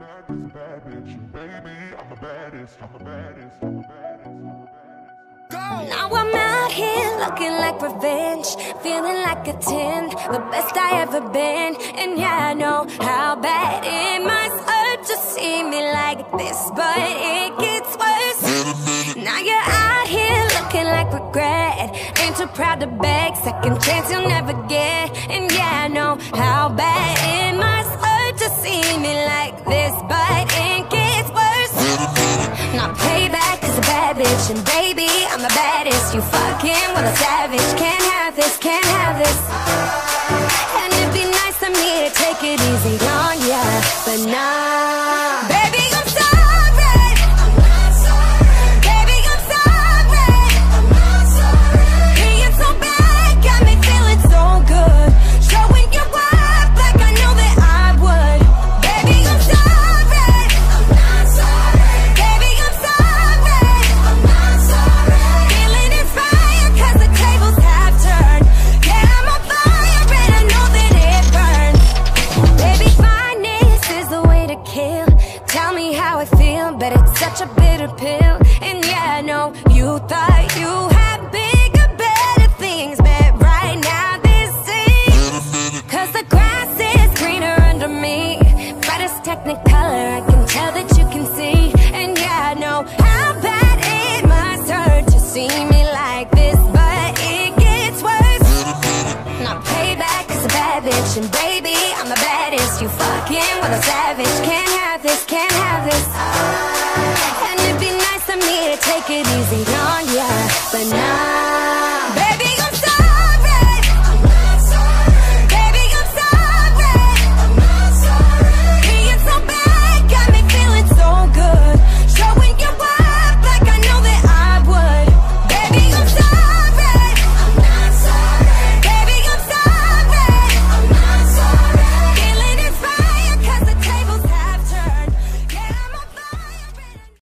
not this bad bitch, baby. I'm the baddest, I'm the baddest, I'm the baddest, I'm the baddest. Go! Now I'm out here looking like revenge, feeling like a 10, the best I ever been. And yeah, I know how bad it must hurt to see me like this, but it gets worse. Now you're out here looking like regret, ain't too proud to beg, second chance you'll never get. And yeah, I know how bad it must hurt to see me like this, but it gets worse. Not payback is a bad bitch, and baby, I'm the baddest. You fucking with a savage, can't have this, can't have this. And it'd be nice of me to take it easy on ya, but nah, baby, I'm sorry, I'm not sorry. Baby, I'm sorry, I'm not sorry. Being so bad got me feeling so good, showing your worth. But it's such a bitter pill. And yeah, I know you thought you had bigger, better things, but right now this is, cause the grass is greener under me. Brightest technicolor, I can tell that you can see. And yeah, I know how bad it must hurt to see me like this, but it gets worse. Not payback is a bad bitch, and baby, I'm the baddest. You fucking with a savage, can't have this, can't have this. And it'd be nice of me to take it easy on ya, but now